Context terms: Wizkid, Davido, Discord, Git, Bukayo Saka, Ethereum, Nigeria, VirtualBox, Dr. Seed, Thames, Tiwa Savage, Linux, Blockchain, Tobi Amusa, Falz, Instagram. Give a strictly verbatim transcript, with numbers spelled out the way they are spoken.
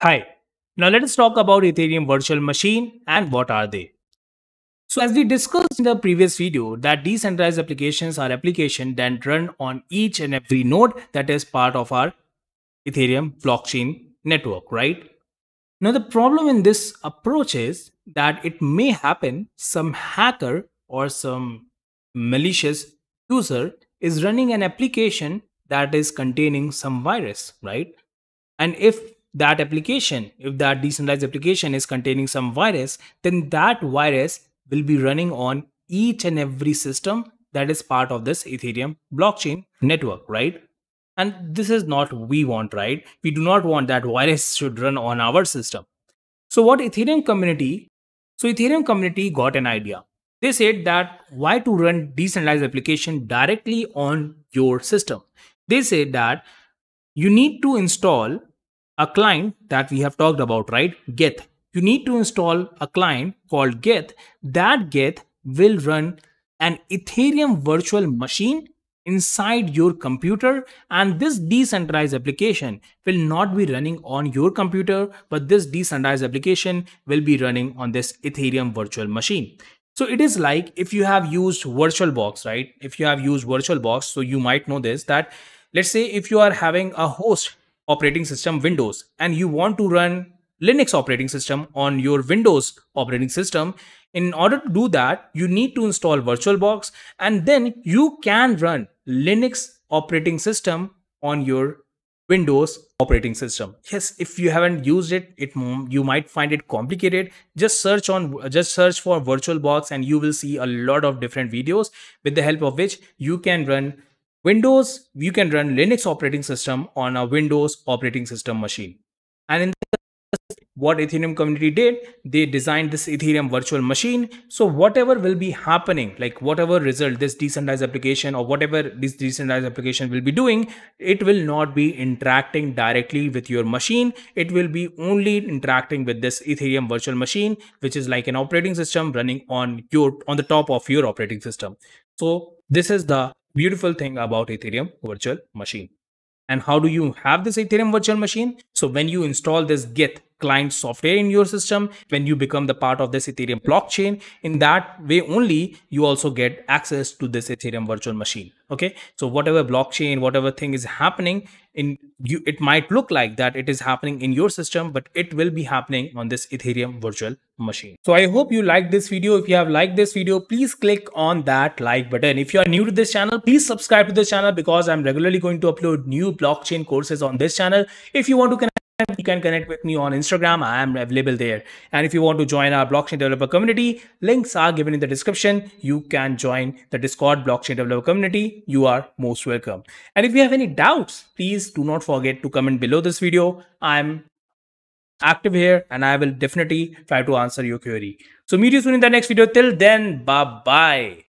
Hi, now let us talk about Ethereum virtual machine and what are they. So as we discussed in the previous video that decentralized applications are applications that run on each and every node that is part of our Ethereum blockchain network, right? Now the problem in this approach is that it may happen some hacker or some malicious user is running an application that is containing some virus, right? And if that application, if that decentralized application is containing some virus, then that virus will be running on each and every system that is part of this Ethereum blockchain network, right? And this is not what we want, right? We do not want that virus should run on our system. So what Ethereum community, so Ethereum community got an idea. They said that why to run decentralized application directly on your system? They said that you need to install a client that we have talked about, right? Git. You need to install a client called Git. That Git will run an Ethereum virtual machine inside your computer, and this decentralized application will not be running on your computer, but this decentralized application will be running on this Ethereum virtual machine. So it is like if you have used VirtualBox, right? If you have used VirtualBox, so you might know this, that let's say if you are having a host operating system Windows and you want to run Linux operating system on your Windows operating system, in order to do that you need to install VirtualBox and then you can run Linux operating system on your Windows operating system. Yes, if you haven't used it, it you might find it complicated. Just search on just search for VirtualBox and you will see a lot of different videos with the help of which you can run Windows, you can run Linux operating system on a Windows operating system machine. And in what Ethereum community did, they designed this Ethereum virtual machine. So whatever will be happening, like whatever result this decentralized application or whatever this decentralized application will be doing, it will not be interacting directly with your machine. It will be only interacting with this Ethereum virtual machine, which is like an operating system running on your on the top of your operating system. So this is the beautiful thing about Ethereum virtual machine. And how do you have this Ethereum virtual machine? So when you install this Git client software in your system, when you become the part of this Ethereum blockchain, in that way only you also get access to this Ethereum virtual machine. Okay, so whatever blockchain, whatever thing is happening in you, it might look like that it is happening in your system, but it will be happening on this Ethereum virtual machine. So I hope you liked this video. If you have liked this video, please click on that like button. If you are new to this channel, please subscribe to this channel because I'm regularly going to upload new blockchain courses on this channel. If you want to connect, you can connect with me on Instagram. I am available there. And if you want to join our blockchain developer community, links are given in the description. You can join the Discord blockchain developer community. You are most welcome. And if you have any doubts, please do not forget to comment below this video. I'm active here and I will definitely try to answer your query. So meet you soon in the next video. Till then, bye-bye.